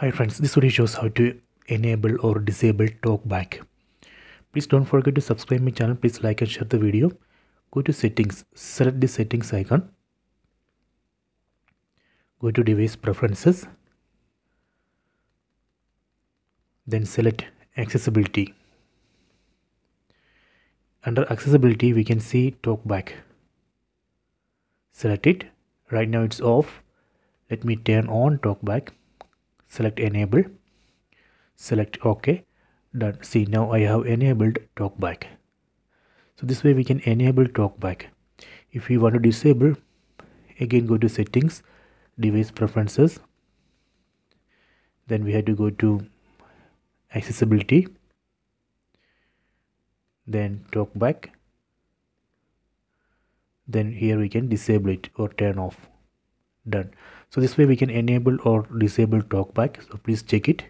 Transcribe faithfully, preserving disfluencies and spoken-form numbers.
Hi friends, this video shows how to enable or disable TalkBack. Please don't forget to subscribe my channel. Please like and share the video. Go to settings, select the settings icon. Go to device preferences. Then select accessibility. Under accessibility we can see TalkBack. Select it. Right now it's off. Let me turn on TalkBack. Select enable, select OK, done. See, now I have enabled TalkBack. So this way we can enable TalkBack. If we want to disable, again go to settings, device preferences. Then we have to go to accessibility, then TalkBack. Then here we can disable it or turn off. Done. So this way we can enable or disable TalkBack. So please check it.